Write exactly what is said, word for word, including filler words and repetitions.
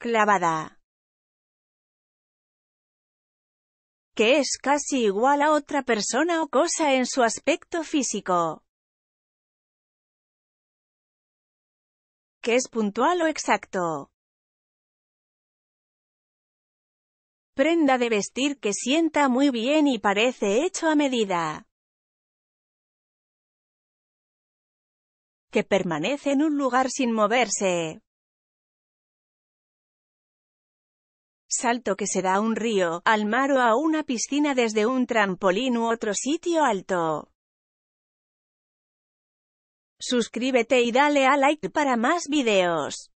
clavada, que es casi igual a otra persona o cosa en su aspecto físico, que es puntual o exacto. Prenda de vestir que sienta muy bien y parece hecho a medida, que permanece en un lugar sin moverse. Salto que se da a un río, al mar o a una piscina desde un trampolín u otro sitio alto. Suscríbete y dale a like para más videos.